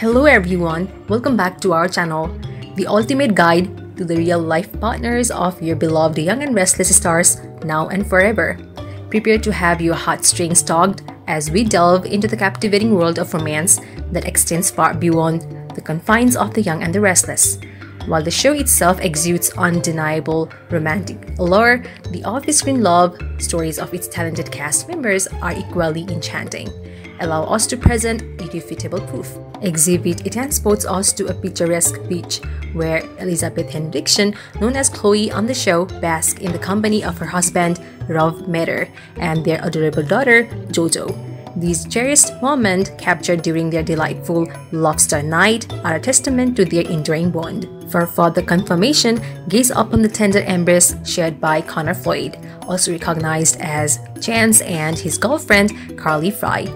Hello everyone, welcome back to our channel, the ultimate guide to the real-life partners of your beloved Young and Restless stars now and forever. Prepare to have your heartstrings tugged as we delve into the captivating world of romance that extends far beyond the confines of the Young and the Restless. While the show itself exudes undeniable romantic allure, the off-screen love stories of its talented cast members are equally enchanting. Allow us to present irrefutable proof. Exhibit A transports us to a picturesque beach where Elizabeth Hendrickson, known as Chloe on the show, basks in the company of her husband, Rob Meder, and their adorable daughter, Jojo. These cherished moments captured during their delightful lobster night are a testament to their enduring bond. For further confirmation, gaze upon the tender embrace shared by Connor Floyd, also recognized as Chance, and his girlfriend, Carly Frei.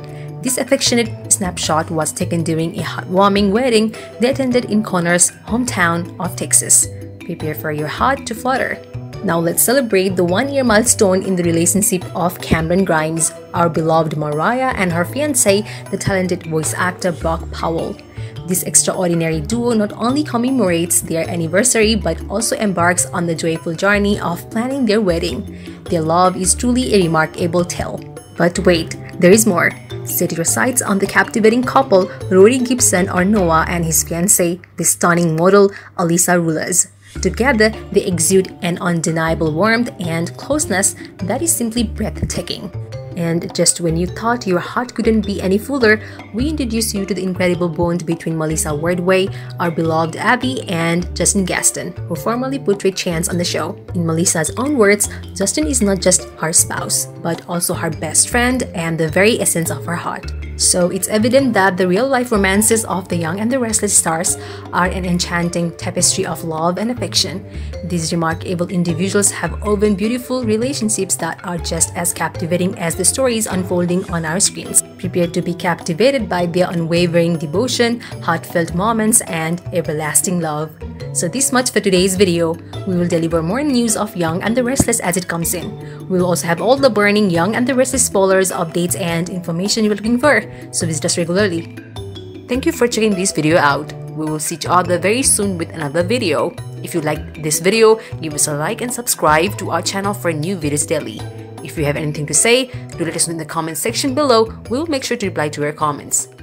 This affectionate snapshot was taken during a heartwarming wedding they attended in Connor's hometown of Texas. Prepare for your heart to flutter. Now let's celebrate the one-year milestone in the relationship of Camryn Grimes, our beloved Mariah, and her fiancé, the talented voice actor Brock Powell. This extraordinary duo not only commemorates their anniversary but also embarks on the joyful journey of planning their wedding. Their love is truly a remarkable tale. But wait, there is more. Set your sights on the captivating couple Rory Gibson or Noah and his fiancée, the stunning model Alicia Reuelas. Together, they exude an undeniable warmth and closeness that is simply breathtaking. And just when you thought your heart couldn't be any fuller, we introduce you to the incredible bond between Melissa Ordway, our beloved Abby, and Justin Gaston, who formerly portrayed Chance on the show. In Melissa's own words, Justin is not just her spouse, but also her best friend and the very essence of her heart. So it's evident that the real-life romances of the Young and the Restless stars are an enchanting tapestry of love and affection. These remarkable individuals have woven beautiful relationships that are just as captivating as the stories unfolding on our screens. Prepare to be captivated by their unwavering devotion, heartfelt moments, and everlasting love. So this much for today's video. We will deliver more news of Young and the Restless as it comes in. We will also have all the burning Young and the Restless spoilers, updates, and information you're looking for, so visit us regularly. Thank you for checking this video out. We will see each other very soon with another video. If you liked this video, give us a like and subscribe to our channel for new videos daily. If you have anything to say, do let us know in the comment section below. We will make sure to reply to your comments.